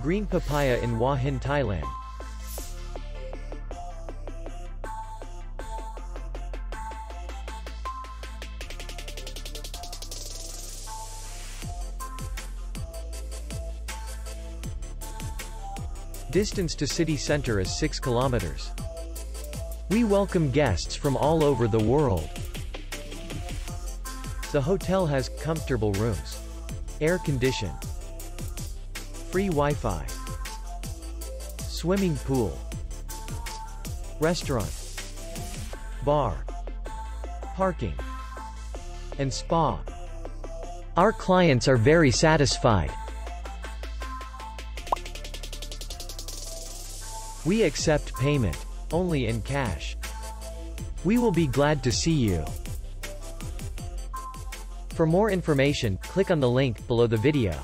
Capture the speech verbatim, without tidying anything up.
Green papaya in Hua Hin, Thailand. Distance to city center is six kilometers. We welcome guests from all over the world. The hotel has comfortable rooms, air condition, free Wi-Fi, swimming pool, restaurant, bar, parking, and spa. Our clients are very satisfied. We accept payment only in cash. We will be glad to see you. For more information, click on the link below the video.